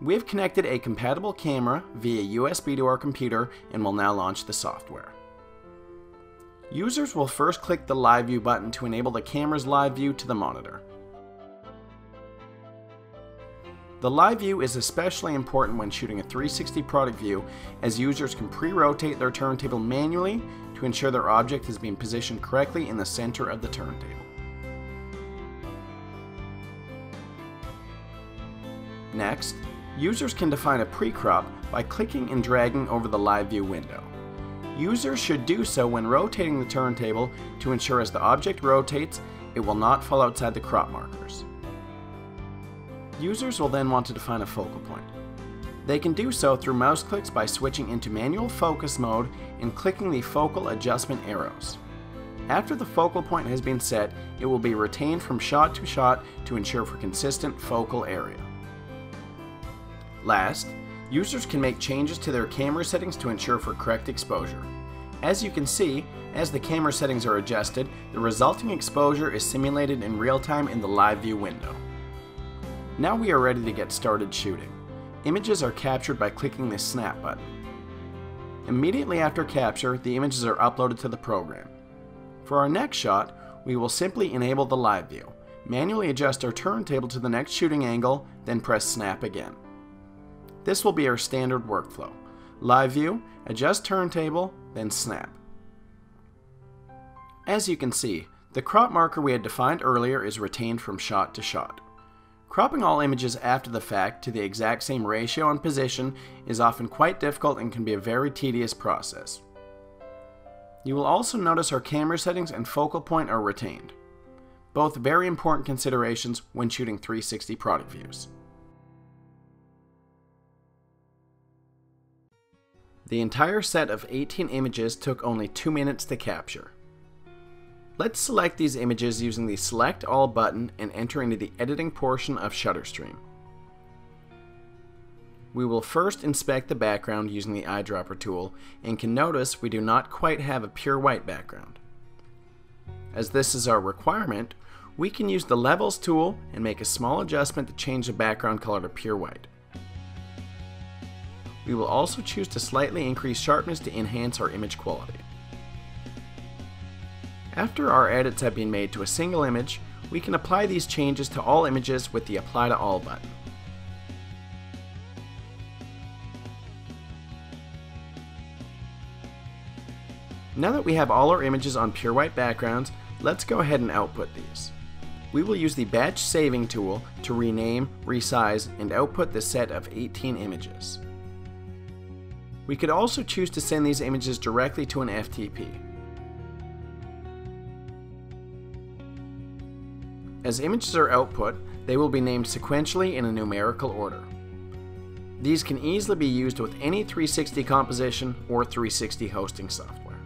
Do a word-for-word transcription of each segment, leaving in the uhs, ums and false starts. We have connected a compatible camera via U S B to our computer and will now launch the software. Users will first click the Live View button to enable the camera's live view to the monitor. The live view is especially important when shooting a three sixty product view, as users can pre-rotate their turntable manually to ensure their object has been positioned correctly in the center of the turntable. Next, users can define a pre-crop by clicking and dragging over the live view window. Users should do so when rotating the turntable to ensure as the object rotates, it will not fall outside the crop markers. Users will then want to define a focal point. They can do so through mouse clicks by switching into manual focus mode and clicking the focal adjustment arrows. After the focal point has been set, it will be retained from shot to shot to ensure for consistent focal area. Last, users can make changes to their camera settings to ensure for correct exposure. As you can see, as the camera settings are adjusted, the resulting exposure is simulated in real time in the live view window. Now we are ready to get started shooting. Images are captured by clicking the snap button. Immediately after capture, the images are uploaded to the program. For our next shot, we will simply enable the live view, manually adjust our turntable to the next shooting angle, then press snap again. This will be our standard workflow. Live view, adjust turntable, then snap. As you can see, the crop marker we had defined earlier is retained from shot to shot. Cropping all images after the fact to the exact same ratio and position is often quite difficult and can be a very tedious process. You will also notice our camera settings and focal point are retained. Both very important considerations when shooting three sixty product views. The entire set of eighteen images took only two minutes to capture. Let's select these images using the Select All button and enter into the editing portion of Shutter Stream. We will first inspect the background using the eyedropper tool and can notice we do not quite have a pure white background. As this is our requirement, we can use the Levels tool and make a small adjustment to change the background color to pure white. We will also choose to slightly increase sharpness to enhance our image quality. After our edits have been made to a single image, we can apply these changes to all images with the Apply to All button. Now that we have all our images on pure white backgrounds, let's go ahead and output these. We will use the Batch Saving tool to rename, resize, and output the set of eighteen images. We could also choose to send these images directly to an F T P. As images are output, they will be named sequentially in a numerical order. These can easily be used with any three sixty composition or three sixty hosting software.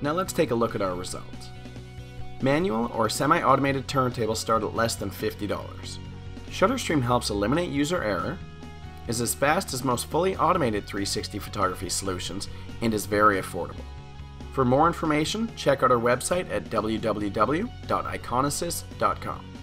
Now let's take a look at our results. Manual or semi-automated turntables start at less than fifty dollars. Shutter Stream helps eliminate user error, is as fast as most fully automated three sixty photography solutions, and is very affordable. For more information, check out our website at w w w dot iconisys dot com.